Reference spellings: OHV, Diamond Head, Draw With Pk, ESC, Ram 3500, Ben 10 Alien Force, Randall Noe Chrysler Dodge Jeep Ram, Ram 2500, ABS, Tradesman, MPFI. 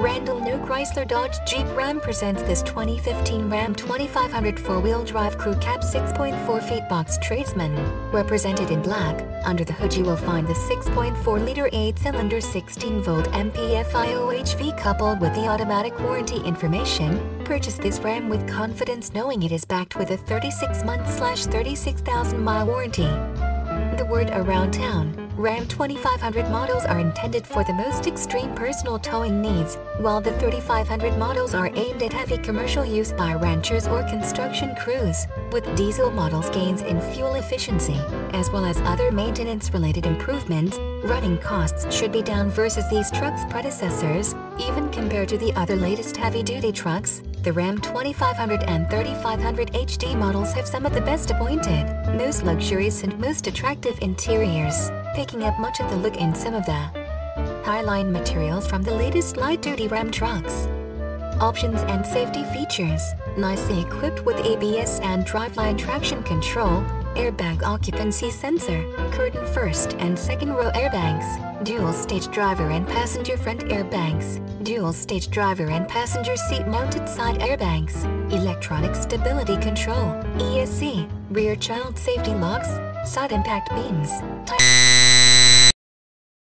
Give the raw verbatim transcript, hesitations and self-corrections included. Randall Noe Chrysler Dodge Jeep Ram presents this twenty fifteen Ram twenty-five hundred four-wheel drive crew cab six point four feet box tradesman. Represented in black, under the hood you will find the six point four liter eight cylinder sixteen volt M P F I O H V coupled with the automatic warranty information. Purchase this Ram with confidence knowing it is backed with a thirty-six month slash thirty-six thousand mile warranty. The word around town. Ram twenty-five hundred models are intended for the most extreme personal towing needs, while the thirty-five hundred models are aimed at heavy commercial use by ranchers or construction crews, with diesel models gains in fuel efficiency, as well as other maintenance-related improvements. Running costs should be down versus these trucks' predecessors, even compared to the other latest heavy-duty trucks. The Ram twenty-five hundred and thirty-five hundred H D models have some of the best appointed, most luxurious and most attractive interiors, picking up much of the look in some of the highline materials from the latest light-duty Ram trucks. Options and safety features. Nicely equipped with A B S and driveline traction control, airbag occupancy sensor, curtain first and second row airbags, dual stage driver and passenger front airbags, dual stage driver and passenger seat mounted side airbags, electronic stability control, E S C, rear child safety locks, side impact beams, tire